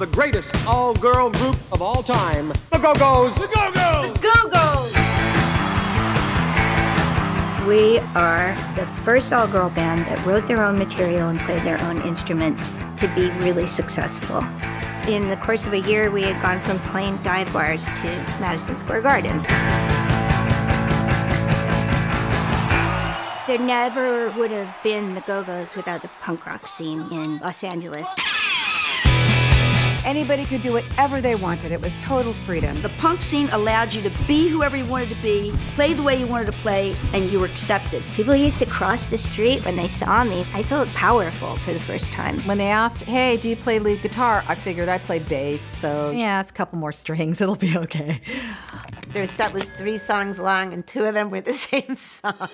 the greatest all-girl group of all time, the Go-Go's. The Go-Go's. The Go-Go's. We are the first all-girl band that wrote their own material and played their own instruments to be really successful. In the course of a year, we had gone from playing dive bars to Madison Square Garden. There never would have been the Go-Go's without the punk rock scene in Los Angeles. Anybody could do whatever they wanted. It was total freedom. The punk scene allowed you to be whoever you wanted to be, play the way you wanted to play, and you were accepted. People used to cross the street when they saw me. I felt powerful for the first time. When they asked, hey, do you play lead guitar? I figured I play bass, so yeah, it's a couple more strings. It'll be okay. Their set was 3 songs long, and 2 of them were the same song.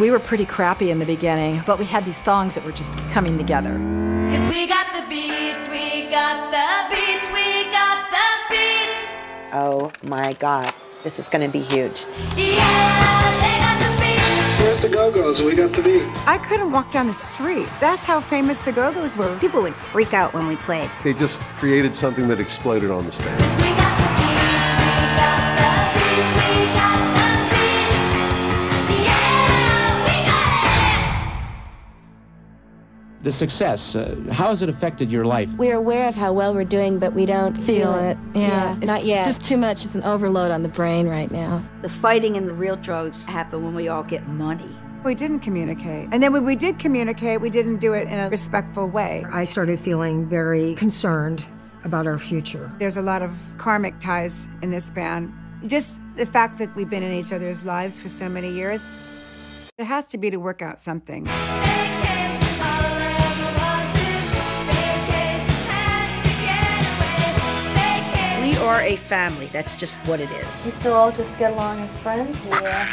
We were pretty crappy in the beginning, but we had these songs that were just coming together. 'Cause we got the beat, we got the beat, we got the beat. Oh my God, this is gonna be huge. Yeah, they got the beat. Where's the Go-Go's? We got the beat. I couldn't walk down the street. That's how famous the Go-Go's were. People would freak out when we played. They just created something that exploded on the stage. 'Cause we got the beat, we got the beat, we got the beat. The success, how has it affected your life? We're aware of how well we're doing, but we don't feel it. Yeah, not yet. Just too much. It's an overload on the brain right now. The fighting and the real drugs happen when we all get money. We didn't communicate. And then when we did communicate, we didn't do it in a respectful way. I started feeling very concerned about our future. There's a lot of karmic ties in this band. Just the fact that we've been in each other's lives for so many years, it has to be to work out something. Are a family. That's just what it is. You still all just get along as friends? Yeah.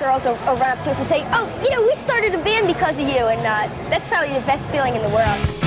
Girls will run up to us and say, oh, you know, we started a band because of you, and that's probably the best feeling in the world.